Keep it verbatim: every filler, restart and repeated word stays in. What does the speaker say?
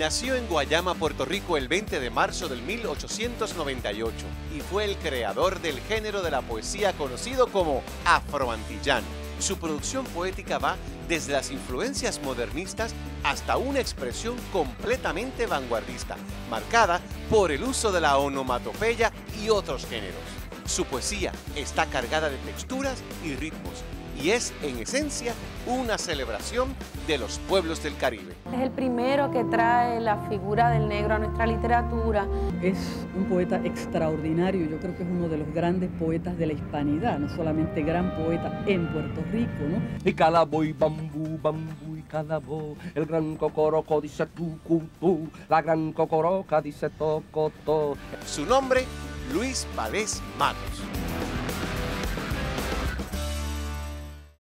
Nació en Guayama, Puerto Rico, el veinte de marzo del mil ochocientos noventa y ocho y fue el creador del género de la poesía conocido como afroantillano. Su producción poética va desde las influencias modernistas hasta una expresión completamente vanguardista, marcada por el uso de la onomatopeya y otros géneros. Su poesía está cargada de texturas y ritmos, y es, en esencia, una celebración de los pueblos del Caribe. Es el primero que trae la figura del negro a nuestra literatura. Es un poeta extraordinario, yo creo que es uno de los grandes poetas de la hispanidad, no solamente gran poeta en Puerto Rico, ¿no? Y calaboy, bambú, bambú y calabó, el gran cocoroco dice tu, cu, tu, la gran cocoroca dice toco, to. Su nombre, Luis Palés Matos.